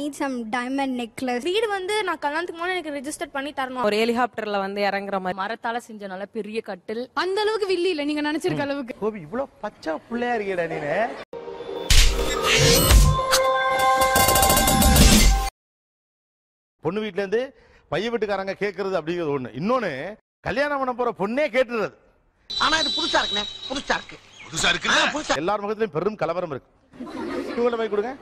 need some diamond necklace. Reed vandu na kalanthukku mona enak register panni tharano. Or helicopter la vandu irangra mari marathala senjanaala periya kattil. Andha alavukku villi illa neenga nenachirukka alavukku. Gobi ivlo pacha pullaya irukeda neene. பொண்ணு வீட்ல இருந்து பைய வீட்டுக்காரங்க கேக்குறது அப்படிங்கிறது ஒண்ணு. இன்னொன்னு கல்யாணம் பண்ண போற பொண்ணே கேட்டுறது. ஆனா இது புதுசா இருக்குனே. புதுசா இருக்கு. எல்லார் முகத்திலயும் பெரும் கலவரம் இருக்கு. இவங்கள போய் கொடுங்க.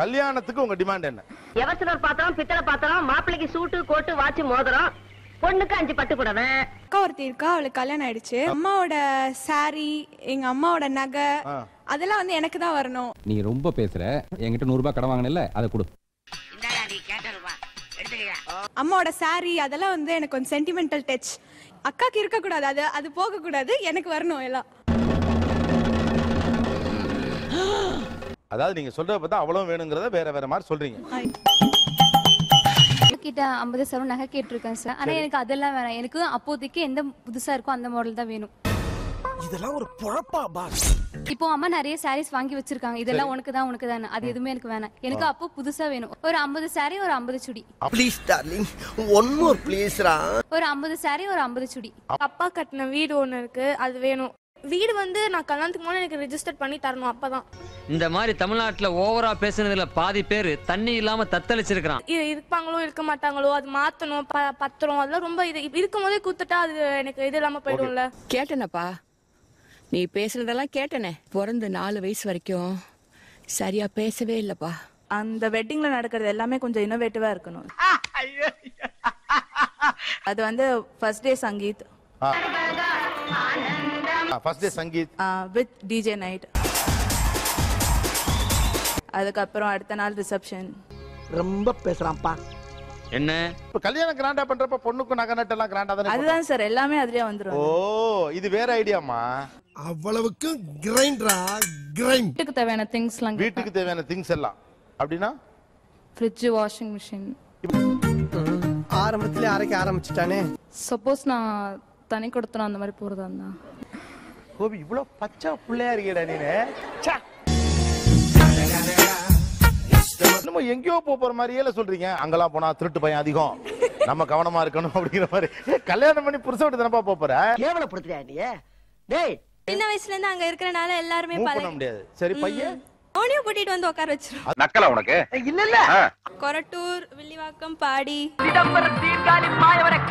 கல்யாணத்துக்கு உங்க டிமாண்ட் என்ன? எவசனர் பாத்திரம், பித்தளை பாத்திரம், மாப்பிளைக்கு சூட்டு, கோட்டு, வாட்ச், மோதிரம். பொண்ணுக்கு 5 பட்டு கூடவே. அக்கா ஒருத்தி இருக்கா, அவளுக்கு கல்யாணம் ஆயிடுச்சு. அம்மாவோட சாரி, எங்க அம்மாவோட நகை அதெல்லாம் வந்து எனக்கு தான் வரணும். நீ ரொம்ப பேசுற. என்கிட்ட 100 ரூபாய் கடன் வாங்குனல்ல, அத கொடு. இந்தாடா நீ கேட்ட ரூபா. அம்மாவோட சாரி அதெல்லாம் வந்து எனக்கு கொஞ்சம் சென்டிமெண்டல் டச். அக்காக்கு இருக்க கூடாது, அது போக கூடாது, எனக்கு வரணும் எல்லாம். அதாவது நீங்க சொல்றத பார்த்தா அவ்வளவு வேணும்ங்கறத வேற வேற மாதிரி சொல்றீங்க. கிட்ட 50 சவரம் நகை கேட்டிருக்கேன் சார். ஆனா எனக்கு அதெல்லாம் வேணாம். எனக்கு அப்போதைக்கு எந்த புதுசா இருக்கோ அந்த மாடல் தான் வேணும். இதெல்லாம் ஒரு பொழப்பா பாஸ். இப்போ அம்மா நிறைய சாரீஸ் வாங்கி வச்சிருக்காங்க. இதெல்லாம் உனக்கு தான். அது எதுமே எனக்கு வேணாம். எனக்கு அப்போ புதுசா வேணும். ஒரு 50 சாரி, ஒரு 50 chudi. Please darling, one more please ரா. ஒரு 50 சாரி, ஒரு 50 சுடி. அப்பா கட்டின வீடு ஒன்னு இருக்கு, அது வேணும். வீடு வந்து நான் கல்யாணத்துக்கு முன்னாடி எனக்கு ரெஜிஸ்டர் பண்ணி தரணும். அப்பதான் இந்த மாதிரி தமிழ்நாட்டுல ஓவரா பேசுனதுல பாதி பேர் தண்ணி இல்லாம தத்தளிச்சிருக்கான். இருப்பாங்களோ இருக்க மாட்டாங்களோ, அது மாத்தணும், பத்திரம் அதெல்லாம் ரொம்ப இது இருக்கும் போதே குத்துட்டா அது எனக்கு இது இல்லாம போயிடும்ல. கேட்டனப்பா, நீ பேசுறதெல்லாம் கேட்டனே. பிறந்த 4 வயசு வரைக்கும் சரியா பேசவே இல்லப்பா. அந்த வெட்டிங்ல நடக்கிறது எல்லாமே கொஞ்சம் இன்னோவேட்டிவா இருக்கணும். அது வந்து first day sangeet, with DJ night. அதுக்கப்புறம் அடுத்த நாள் ரிசப்ஷன். ரொம்ப பேசுறான்ப்பா. என்ன கல்யாணம் கிராண்டா பண்றப்ப பொண்ணுக்கு நகை நட்டு எல்லாம் கிராண்டா தான. அதுதான் சார், எல்லாமே அதுலயே வந்துரும். ஓ, இது வேற ஐடியாமா? அவ்வளவுக்கு கிரைண்டரா கிரைண்ட். வீட்டுக்கு தேவையான திங்ஸ் எல்லாம், அப்படினா ஃப்ரிட்ஜ், வாஷிங் மெஷின். ஆரம்பத்திலே அரைக்க ஆரம்பிச்சிட்டானே. சப்போஸ் நான் தனி கொடுத்தனா அந்த மாதிரி போறதா இருந்தா? கோபி இவ்ளோ பச்சை புள்ளையா இருக்கடா நீனே. சா நம்ம எங்கயோ போற மாதிரியே சொல்றீங்க. அங்கலாம் போனா திருட்டு பையன் அதிகம், நம்ம கவனமா இருக்கணும் அப்படிங்கிற மாதிரி. கல்யாணம் பண்ணி புருஷோட தானப்பா போற. கேவலப்படுத்துறியா நீ? டேய், சின்ன வயசுல இருந்து அங்க இருக்கறனால எல்லாரும் பண்ண முடியாது. சரி, பையன் அவனியும் கூட்டிட்டு வந்து உட்கார வச்சிரும். நக்கல உனக்கு இல்ல. கொரட்டூர், வில்லிவாக்கம், பாடி, சிதம்பரம், தீர்காலி, மாயவரம்,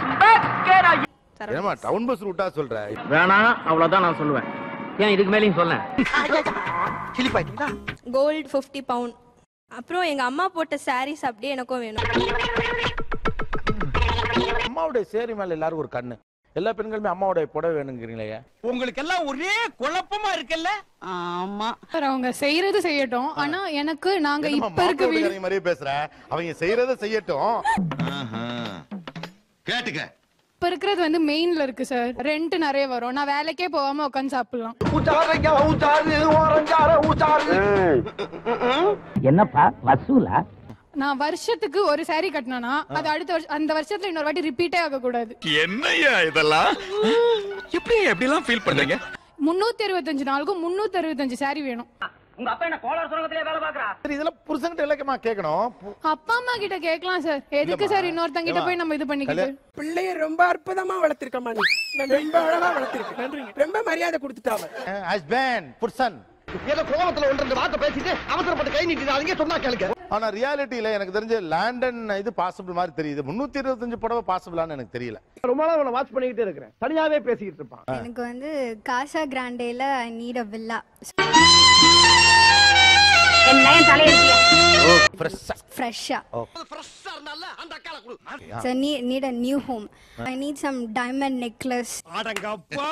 கேரா. ஏமா டவுன் பஸ் ரூட்டா சொல்ற? வேணா, அவ்வளவுதான் நான் சொல்லுவேன். ஏன் இதுக்கு மேலயும் சொல்ல? கிளி பாத்தீங்களா? Gold 50 pound. அப்புறம் எங்க அம்மா போட்ட சாரீஸ் அப்படியே எனக்கும் வேணும். அம்மாவோட சேரி மேல எல்லாரும் ஒரு கண்ணு. எல்லா பெண்களுமே அம்மாவோட புடவை வேணுங்கிறீங்களே. உங்களுக்கு எல்லாம் ஒரே குழப்பமா இருக்குல்ல? ஆமா, அவங்க செய்யறது செய்யட்டும். ஆனா எனக்கு நாங்க இப்ப இருக்க வீடு மாதிரியே பேசுறேன். அவங்க செய்யறது செய்யட்டும். கேட்டுக்க, இப்ப இருக்கிறது வந்து மெயின்ல இருக்கு சார். ரெண்ட் நிறைய வரும். நான் வேலைக்கே போகாம உட்காந்து சாப்பிடலாம். என்னப்பா வசூலா? நான் வருஷத்துக்கு ஒரு சாரி கட்டினா அது அடுத்த வருஷம் அந்த வருஷத்துல இன்னொரு வாட்டி ரிப்பீட்டே ஆக கூடாது. என்னையா இதெல்லாம் எப்படி எப்படிலாம் ஃபீல் பண்றீங்க? 365 நாளுக்கும் 365 சாரி வேணும். உங்க அப்பா என்ன கோளார் சுரங்கத்திலே வேலை பார்க்கறா? சரி, இதெல்லாம் புருஷன்கிட்ட இலக்கமா கேக்கணும். அப்பா அம்மா கிட்ட கேக்கலாம் சார். எதுக்கு சார் இன்னொருத்தங்க கிட்ட போய் நம்ம இது பண்ணிக்கிட்டு? பிள்ளைய ரொம்ப அற்புதமா வளர்த்திருக்கமா நீ. ரொம்ப அழகா வளர்த்திருக்க. நன்றிங்க. ரொம்ப மரியாதை கொடுத்துட்டாங்க. ஹஸ்பண்ட் புருஷன் ஏதோ கோவத்துல ஒன்று வார்த்தை பேசிட்டு அவசரப்பட்டு கை நீட்டிடாதீங்க, சொன்னா கேளுங்க. ஆனா ரியாலிட்டியில எனக்கு தெரிஞ்ச லண்டன் இது பாசிபிள் மாதிரி தெரியுது. 365 புடவை பாசிபிளான்னு எனக்கு தெரியல. ரொம்ப நாளா அவளை வாட்ச் பண்ணிக்கிட்டே இருக்கேன். தனியாவே பேசிக்கிட்டு இருப்பான். எனக்கு வந்து காசா கிராண்டேல ஐ நீட் எ வில்லா. என்னைய தலையில ஃப்ரெஷ்ஷா இருந்தால அந்த அக்கால குடு. So need a new home. I need some diamond necklace. அடங்கப்பா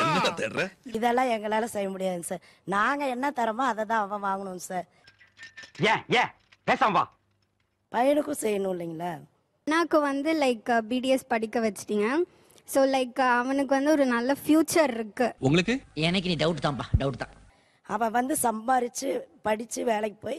என்ன தர? இதெல்லாம் எங்களால செய்ய முடியாது சார். நாங்க என்ன தரமோ அதை தான் அவன் வாங்கணும் சார். பேசாம வா. பையனுக்கும் செய்யணும் இல்லைங்களா? எனக்கு வந்து லைக் பிடிஎஸ் படிக்க வச்சிட்டீங்க. ஸோ லைக் அவனுக்கு வந்து ஒரு நல்ல ஃபியூச்சர் இருக்கு. உங்களுக்கு? எனக்கு நீ டவுட் தான். அவன் வந்து சம்பாரிச்சு படிச்சு வேலைக்கு போய்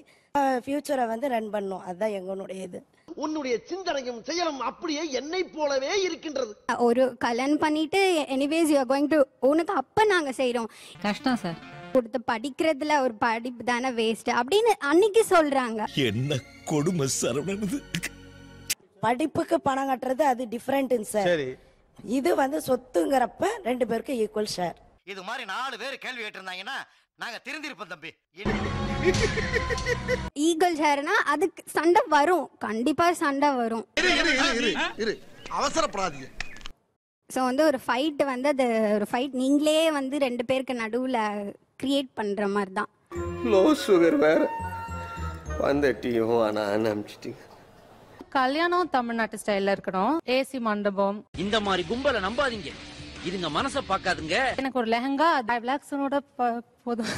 ஃபியூச்சரை வந்து ரன் பண்ணும். அதுதான் எங்களுடைய இது. உன்னுடைய சிந்தனையும் செயலும் அப்படியே என்னை போலவே இருக்கின்றது. ஒரு கல்யாணம் பண்ணிட்டு anyways you are going to உனக்கு அப்ப நாங்க செய்றோம். கஷ்டம் சார். கொடுத்து படிக்கிறதுல ஒரு படிப்பு தானே வேஸ்ட் அப்படின்னு அன்னைக்கு சொல்றாங்க. என்ன கொடுமை சரவணன், படிப்புக்கு பணம் கட்டுறது அது டிஃபரெண்ட் சார். இது வந்து சொத்துங்கிறப்ப ரெண்டு பேருக்கு ஈக்குவல் ஷேர். இது மாதிரி 4 பேர் கேள்வி கேட்டிருந்தாங்கன்னா நாங்க திருந்திருப்போம் தம்பி. ஈக்குவல் ஷேர்னா அதுக்கு சண்டை வரும், கண்டிப்பா சண்டை வரும். அவசரப்படாதீங்க. ஸோ வந்து ஒரு ஃபைட் வந்து அது ஒரு ஃபைட் நீங்களே வந்து ரெண்டு பேருக்கு நடுவில் கிரியேட் பண்ணுற மாதிரி தான். லோ சுகர் வேறு வந்த டீயும் ஆனால் அனுப்பிச்சிட்டிங்க. கல்யாணம் தமிழ்நாட்டு ஸ்டைலில் இருக்கணும், ஏசி மண்டபம். இந்த மாதிரி கும்பலை நம்பாதீங்க, இதுங்க மனசை பார்க்காதுங்க. எனக்கு ஒரு லெஹங்கா 5 lakhsனோட போதும்.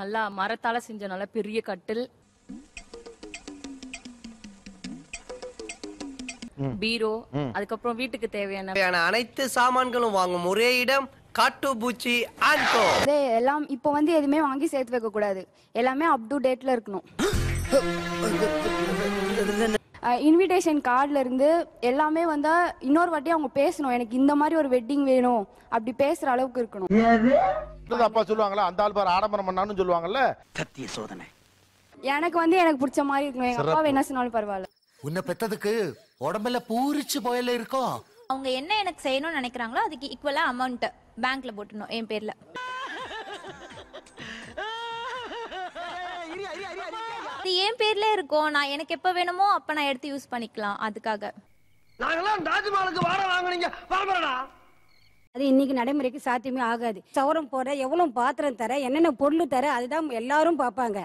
நல்லா மரத்தால செஞ்ச நல்லா பெரிய கட்டில், பீரோ, அதுக்கப்புறம் வீட்டுக்கு தேவையான அனைத்து சாமான்களும் வாங்கும் ஒரே இடம் காட்டு பூச்சி. எல்லாம் இப்போ வந்து எதுவுமே வாங்கி சேர்த்து வைக்க கூடாது, எல்லாமே அப் டு டேட்ல இருக்கணும். இன்விடேஷன் கார்டுல இருந்து எல்லாமே வந்து இன்னொரு வாட்டி அவங்க பேசணும், எனக்கு இந்த மாதிரி ஒரு வெட்டிங் வேணும் அப்படி பேசுற அளவுக்கு இருக்கணும். அப்பா சொல்லுவாங்களா அந்த ஆள் பார் ஆடம்பரம் பண்ணான்னு சொல்லுவாங்கல்ல, சத்திய சோதனை. எனக்கு வந்து எனக்கு பிடிச்ச மாதிரி இருக்கணும், எங்க அப்பா என்ன சொன்னாலும் பரவாயில்ல. உன்னை பெற்றதுக்கு உடம்புல பூரிச்சு போயில இருக்கும். அவங்க என்ன எனக்கு செய்யணும்னு நினைக்கிறாங்களோ அதுக்கு ஈக்குவலா அமௌண்ட் பேங்க்ல போட்டுணும் என் பேர்ல. என் பேர்ல இருக்கும், நான் எனக்கு எப்ப வேணுமோ அப்ப நான் எடுத்து யூஸ் பண்ணிக்கலாம். அதுக்காக நாங்கலாம் தாஜ்மஹாலுக்கு வாடகை வாங்குறீங்க பாருங்கடா, அது இன்னைக்கு நடைமுறைக்கு சாத்தியமே ஆகாது. சவரம் போற, எவ்வளவு பாத்திரம் தர, என்னென்ன பொருள் தர, அதுதான் எல்லாரும் பாப்பாங்க.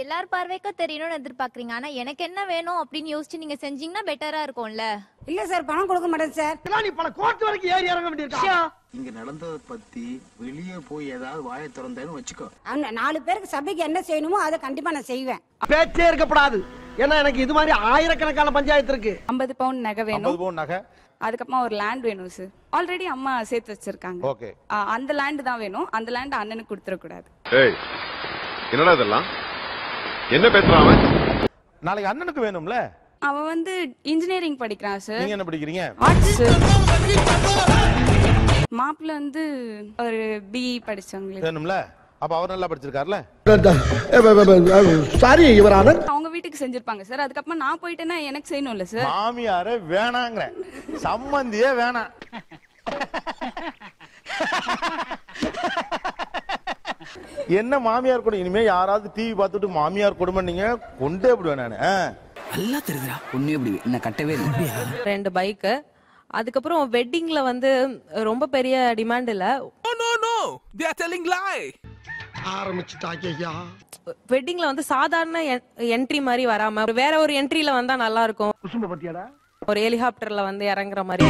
எல்லார் பார்வைக்கும் தெரியணும்னு எதிர்பார்க்கறீங்க, ஆனா எனக்கு என்ன வேணும் அப்படின்னு யோசிச்சு நீங்க செஞ்சீங்கன்னா பெட்டரா இருக்கும்ல. இல்ல சார், பணம் கொடுக்க மாட்டேன் சார். நீ பல கோர்ட் வரைக்கும் ஏறி இறங்க வேண்டியிருக்கா. இங்க நடந்தத பத்தி வெளியே போய் ஏதாவது வாயை திறந்தேன்னு வச்சுக்கோ. 4 பேருக்கு சபைக்கு என்ன செய்யணுமோ அதை கண்டிப்பா நான் செய்வேன், பேச்சே இருக்கப்படாது. ஏன்னா எனக்கு இது மாதிரி ஆயிரக்கணக்கான பஞ்சாயத்து இருக்கு. 50 பவுண்ட் நகை வேணும், 50 பவுண்ட் நகை. அதுக்கப்புறமா ஒரு லேண்ட் வேணும் சார். ஆல்ரெடி அம்மா சேர்த்து வச்சிருக்காங்க, அந்த லேண்ட் தான் வேணும். அந்த லேண்ட் அண்ணனுக்கு கொடுத்துட கூடாது. என்னடா இதெல்லாம் என்ன பேசுறான்? நாளைக்கு அண்ணனுக்கு வேணும்ல. அவன் வந்து இன்ஜினியரிங் படிக்கிறான் சார். நீங்க என்ன படிக்கிறீங்க? Arts sir. மாப்ள வந்து ஒரு பிஇ படிச்சவங்க வேணும்ல. அப்ப அவர் நல்லா படிச்சிருக்கார்ல. சாரி இவரான அவங்க வீட்டுக்கு செஞ்சிருப்பாங்க சார். அதுக்கப்புறம் நான் போயிட்டேன்னா எனக்கு செய்யணும்ல சார். மாமியாரே வேணாங்கற, சம்பந்தியே வேணாம். என்ன மாமியார் கூட இனிமே யாராவது டிவி பார்த்துட்டு மாமியார் கொடுமை நீங்க கொண்டே போடுவேன் நானு. நல்லா தெரியுதுடா ஒண்ணே அப்படி என்ன கட்டவே இல்ல. 2 பைக், அதுக்கப்புறம் வெட்டிங்ல வந்து ரொம்ப பெரிய டிமாண்ட் இல்ல. No no they are telling lie. ஆரம்பிச்சிட்டாங்கயா. வெட்டிங்ல வந்து சாதாரண என்ட்ரி மாதிரி வராம வேற ஒரு என்ட்ரில வந்தா நல்லா இருக்கும். குசும்ப பத்தியாடா ஒரு ஹெலிகாப்டர்ல வந்து இறங்குற மாதிரி.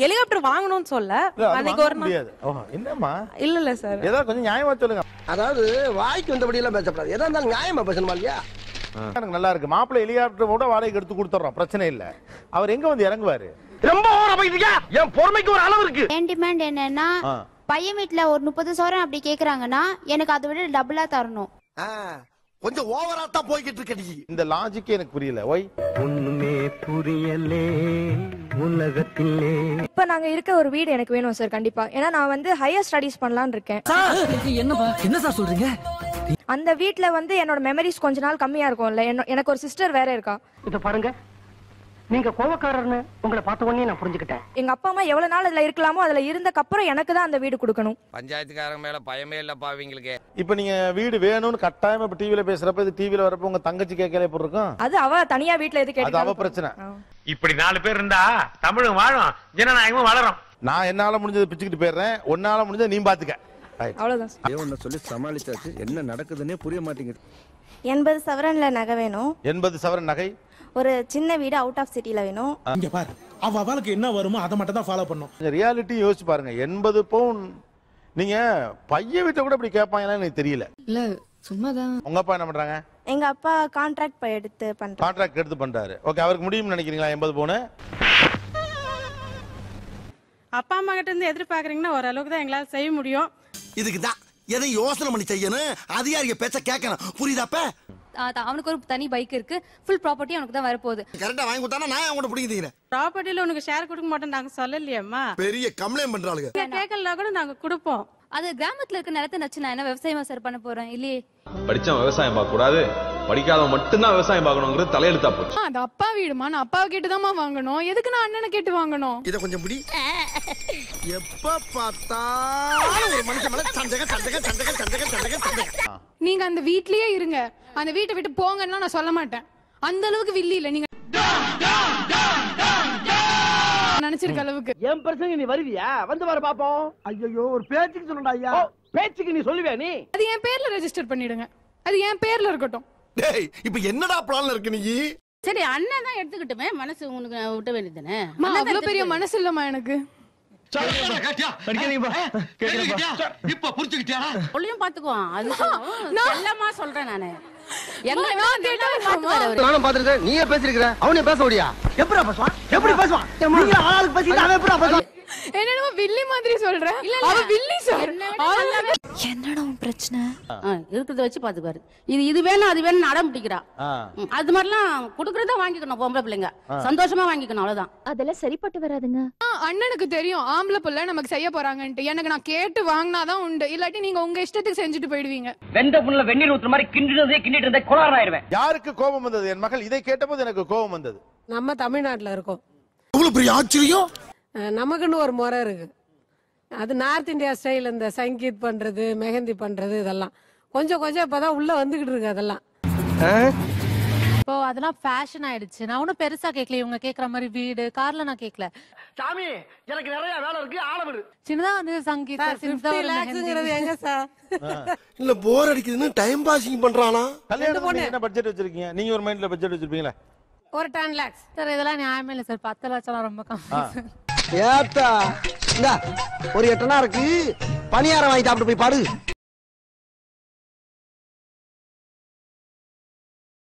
ஹெலிகாப்டர் வாங்கணும்னு சொல்ல அன்னைக்கு ஒரு முடியாது. என்னம்மா இல்ல இல்ல சார், ஏதோ கொஞ்சம் நியாயமா சொல்லுங்க. அதாவது வாய்க்கு வந்தபடி எல்லாம் பேசப்படாது, ஏதா இருந்தாலும் நியாயமா பேசணுமா இல்லையா? எனக்கு நல்லா இருக்கு மாப்பிள்ளை, ஹெலிகாப்டர் கூட வாடகைக்கு எடுத்து கொடுத்துறோம், பிரச்சனை இல்ல. அவர் எங்க வந்து இறங்குவாரு? ரொம்ப ஓரப்பையா, என் பொறுமைக்கு ஒரு அளவு இருக்கு. என் டிமாண்ட் என்னன்னா பையன் வீட்டுல ஒரு 30,000 அப்படி கேக்குறாங்கன்னா எனக்கு அதை விட டபுளா தரணும். கொஞ்சம் ஓவரா தான் போய்கிட்டு இருக்கீங்க. இந்த லாஜிக் எனக்கு புரியல. ஒய் ஒண்ணுமே புரியலே உலகத்திலே. இப்ப நாங்க இருக்க ஒரு வீடு எனக்கு வேணும் சார் கண்டிப்பா. ஏன்னா நான் வந்து ஹையர் ஸ்டடீஸ் பண்ணலாம்னு இருக்கேன். என்னப்பா என்ன சார் சொல்றீங்க? அந்த வீட்ல வந்து என்னோட மெமரிஸ் கொஞ்ச நாள் கம்மியா இருக்கும்ல. எனக்கு ஒரு சிஸ்டர் வேற இருக்கா. இத பாருங்க, நீங்க கோவக்காரர்னு உங்களை பார்த்த உடனே நான் புரிஞ்சுக்கிட்டேன். எங்க அப்பா அம்மா எவ்வளவு நாள் அதுல இருக்கலாமோ அதுல இருந்ததுக்கு அப்புறம் எனக்கு தான் அந்த வீடு கொடுக்கணும். பஞ்சாயத்துக்காரங்க மேல பயமே இல்ல பாவீங்களுக்கு. இப்போ நீங்க வீடு வேணும்னு கட்டாயமா இப்ப டிவில பேசுறப்ப இது டிவில வரப்ப உங்க தங்கச்சி கேட்கல எப்படி இருக்கும்? அது அவ தனியா வீட்ல எது கேட்கறது, அது அவ பிரச்சனை. இப்படி 4 பேர் இருந்தா தமிழும் வாழும் ஜனநாயகமும் வளரும். நான் என்னால முடிஞ்சது பிச்சுக்கிட்டு போயிடுறேன், ஒன்னால முடிஞ்சது நீ பாத்துக்க, அவ்வளவுதான். ஏன்னு சொல்லி சமாளிச்சாச்சு, என்ன நடக்குதுன்னே புரிய மாட்டேங்குது. 80 சவரன்ல நகை வேணும். 80 சவரன் நகை. ஒரு சின்ன வீடு அவுட் ஆஃப் சிட்டில வேணும். இங்க பாரு, அவ அவளுக்கு என்ன வருமோ அத மட்டும் தான் ஃபாலோ பண்ணனும். ரியாலிட்டி யோசிச்சு பாருங்க. 80 பவுண்ட் நீங்க பைய வீட்ட கூட இப்படி கேட்பாங்கனா எனக்கு தெரியல. இல்ல சும்மா தான். உங்க அப்பா என்ன பண்றாங்க? எங்க அப்பா கான்ட்ராக்ட் எடுத்து பண்றாரு. கான்ட்ராக்ட் எடுத்து பண்றாரு. ஓகே, அவருக்கு முடியும்னு நினைக்கிறீங்களா 80 பவுண்ட்? அப்பா அம்மா கிட்ட இருந்து எதிர்பார்க்கறீங்கன்னா ஒரு அளவுக்கு தான் எங்களால செய்ய முடியும். இதுக்கு தான் எதை யோசனை பண்ணி செய்யணும், அதிகாரியை பேச்ச கேட்கணும், புரியுதாப்பா? அவனுக்கு ஒரு தனி பைக் இருக்கு, ஃபுல் ப்ராப்பர்ட்டி அவனுக்கு தான் வரப்போகுது. கரெக்டா வாங்கி கொடுத்தானா நான் அவனோட பிடிக்கிறேன். ப்ராப்பர்ட்டில உனக்கு ஷேர் கொடுக்க மாட்டேன் நாங்க சொல்லலையம்மா. பெரிய கம்ப்ளைண்ட் பண்றாளுங்க. கேக்கலனா கூட நாங்க கொடுப்போம். அது கிராமத்துல இருக்க நிலத்தை நச்சு நான் என்ன விவசாயமா சார் பண்ண போறேன் இல்லையே. படிச்சவன் விவசாயம் பார்க்க கூடாது, படிக்காதவன் மட்டும்தான் விவசாயம் பார்க்கணும்ங்கறது தலையெழுத்தா போச்சு. அது அப்பா வீடுமா, நான் அப்பாவை கேட்டுதாமா வாங்கணும், எதுக்கு நான் அண்ணனை கேட்டு வாங்கணும்? இத கொஞ்சம் புடி. எப்ப பார்த்தாலும் ஒரு மனுஷன் மேல சந்தேக சந்தேக சந்தேக சந்தேக சந்தேக சந்தேக. நீங்க அந்த வீட்லயே இருங்க, அந்த வீட்டை விட்டு போங்கன்னா நான் சொல்ல மாட்டேன். அந்த அளவுக்கு வில்லி இல்ல நீங்க நினைச்சிருக்க அளவுக்கு. என் பிரச்சனை நீ வருவியா? வந்து வர பாப்போம். ஐயோ ஒரு பேச்சுக்கு சொல்லடா ஐயா. பேச்சுக்கு நீ சொல்லுவியா? நீ அது என் பேர்ல ரெஜிஸ்டர் பண்ணிடுங்க, அது என் பேர்ல இருக்கட்டும். டேய் இப்போ என்னடா பிளான்ல இருக்க நீ? சரி அண்ணா தான் எடுத்துக்கிட்டமே, மனசு உங்களுக்கு விட்ட வேண்டியதுனே. அவ்ளோ பெரிய மனசு இல்லமா எனக்கு. சரி கேட்டியா? அடிக்கிறீங்க பா. கேட்டியா? இப்போ புடிச்சிட்டியா? ஒளியும் பாத்துக்கோ. அது செல்லமா சொல்றேன் நானே. எங்க நான் பாத்து நானும் பாத்துறேன். நீயே பேசிருக்கற. அவனே பேச ஓடியா? எப்பறா பேசுவான்? எப்படி பேசுவான்? நீங்க ஆளுக்கு பேசிட்டு அவன் எப்பறா பேசுவான்? என்னடா வில்லி மாதிரி சொல்ற? அவ வில்லி சார். என்னடா உன் பிரச்சனை? இருக்குறத வச்சு பாத்துப்பாரு. இது இது வேணும் அது வேணும் அடம் பிடிக்குறா. அது மாதிரிலாம் குடுக்குறத வாங்கிக்கணும் பொம்பளை பிள்ளைங்க. சந்தோஷமா வாங்கிக்கணும் அவ்வளவுதான். அதெல்லாம் சரிப்பட்டு வராதுங்க. அண்ணனுக்கு தெரியும் ஆம்பளை புள்ள நமக்கு செய்ய போறாங்கன்னு. எனக்கு நான் கேட்டு வாங்கினாதான் உண்டு, இல்லாட்டி நீங்க உங்க இஷ்டத்துக்கு செஞ்சுட்டு போயிடுவீங்க. வெந்த புண்ணுல வெந்நீர் ஊத்துற மாதிரி கிண்டிட்டதே கிண்டிட்டு இருந்தே கோளாறு ஆயிருவேன். யாருக்கு கோபம் வந்தது? என் மகள் இதை கேட்டபோது எனக்கு கோபம் வந்தது. நம்ம தமிழ்நாட்டுல இருக்கோம், அவ்வளவு பெரிய ஆச்சரியம். நமக்குன்னு ஒரு முறை இருக்கு, அது நார்த் இந்தியா ஸ்டைல். இந்த சங்கீத் பண்றது, மெஹந்தி பண்றது, இதெல்லாம் கொஞ்சம் கொஞ்சம் இப்பதான் உள்ள வந்துகிட்டு இருக்கு. அதெல்லாம் இப்போ அதெல்லாம் ஃபேஷன் ஆயிடுச்சு. நான் ஒன்னும் பெருசா கேட்கல, இவங்க கேட்கற மாதிரி வீடு கார்ல நான் கேட்கல. சாமி எனக்கு நிறைய வேலை இருக்கு, ஆளவிடு. சின்னதா வந்து சங்கீத் சின்னதாங்கிறது எங்க சார்? இல்ல போர் அடிக்குதுன்னு டைம் பாசிங் பண்றானா? கல்யாணத்துக்கு என்ன பட்ஜெட் வச்சிருக்கீங்க நீங்க? ஒரு மைண்ட்ல பட்ஜெட் வச்சிருப்பீங்களா? ஒரு 10 lakhs சார். இதெல்லாம் நியாயமே இல்ல சார், 10 லட்சம் ரொம்ப கம்மி. ஏத்தா ஒரு 8 நாள் இருக்கு, பணியாரம் வாங்கி சாப்பிட்டு போய் பாடு.